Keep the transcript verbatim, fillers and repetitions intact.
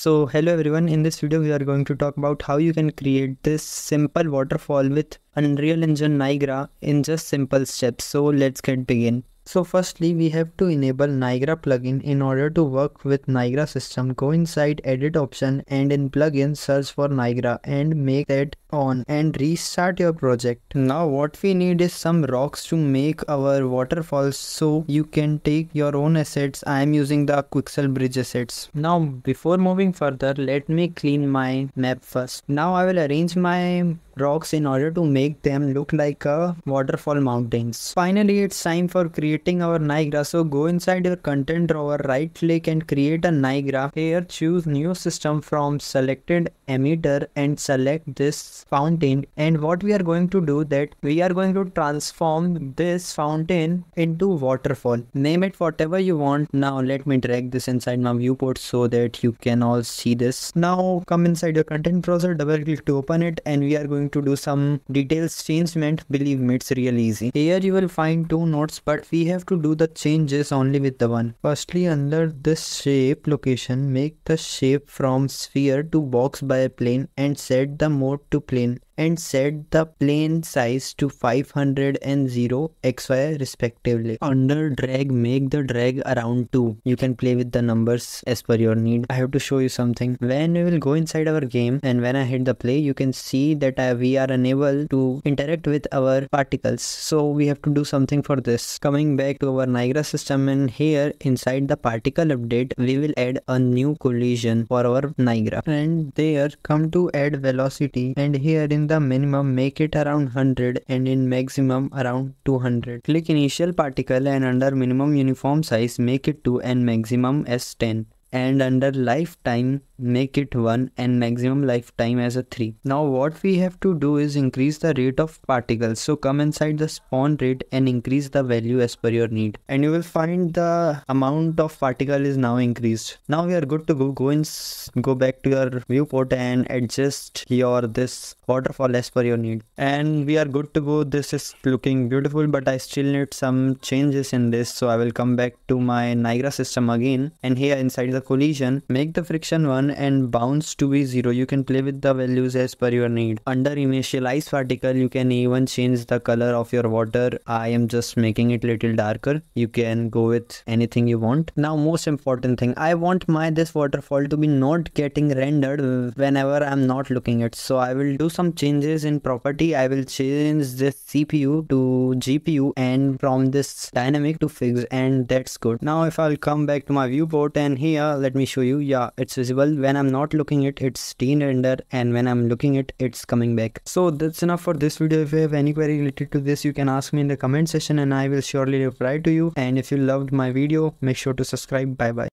So hello everyone, in this video we are going to talk about how you can create this simple waterfall with Unreal Engine Niagara in just simple steps. So let's get begin. So firstly we have to enable Niagara plugin. In order to work with Niagara system, go inside edit option and in plugin search for Niagara and make that on and restart your project. Now what we need is some rocks to make our waterfalls, so you can take your own assets. I am using the Quixel Bridge assets. Now before moving further, let me clean my map first. Now I will arrange my rocks in order to make them look like a waterfall mountains. Finally it's time for creating our Niagara, so go inside your content drawer, right click and create a Niagara. Here choose new system from selected emitter and select this fountain, and what we are going to do that we are going to transform this fountain into waterfall. Name it whatever you want. Now let me drag this inside my viewport so that you can all see this. Now come inside your content browser, double click to open it, and we are going to do some details changement. Believe me, it's real easy. Here you will find two nodes, but we have to do the changes only with the one. Firstly, under this shape location, make the shape from sphere to box by plane and set the mode to plane and set the plane size to five hundred and zero x y respectively. Under drag, make the drag around two. You can play with the numbers as per your need. I have to show you something. When we will go inside our game and when I hit the play, you can see that I, we are unable to interact with our particles. So we have to do something for this. Coming back to our Niagara system, and here inside the particle update, we will add a new collision for our Niagara. And there come to add velocity, and here in the minimum make it around one hundred and in maximum around two hundred. Click initial particle and under minimum uniform size make it two and maximum as ten, and under lifetime make it one and maximum lifetime as a three. Now what we have to do is increase the rate of particles. So come inside the spawn rate and increase the value as per your need, and you will find the amount of particle is now increased. Now we are good to go. Go in, go back to your viewport and adjust your this waterfall as per your need, and we are good to go. This is looking beautiful, but I still need some changes in this, so I will come back to my Niagara system again, and here inside the collision make the friction one and bounce to be zero. You can play with the values as per your need. Under initialize particle, you can even change the color of your water. I am just making it little darker. You can go with anything you want. Now most important thing, I want my this waterfall to be not getting rendered whenever I'm not looking at. So I will do some changes in property. I will change this C P U to G P U and from this dynamic to fixed, and that's good. Now if I'll come back to my viewport, and here let me show you. Yeah, it's visible. When I'm not looking at it, it's teen render, and when I'm looking at it, it's coming back. So that's enough for this video. If you have any query related to this, you can ask me in the comment section and I will surely reply to you. And if you loved my video, make sure to subscribe. Bye bye.